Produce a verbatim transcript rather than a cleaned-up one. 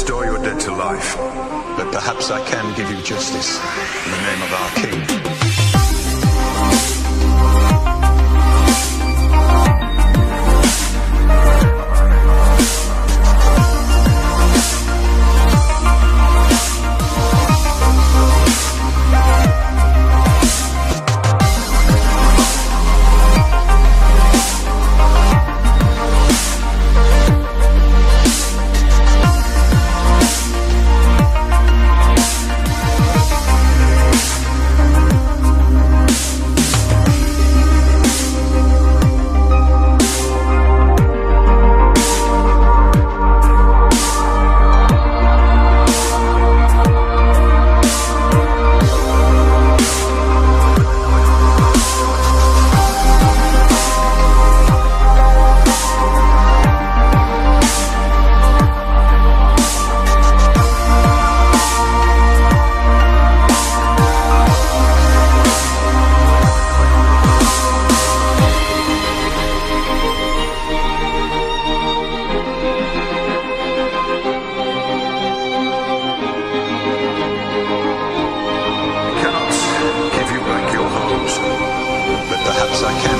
restore your dead to life, but perhaps I can give you justice in the name of our King. I can.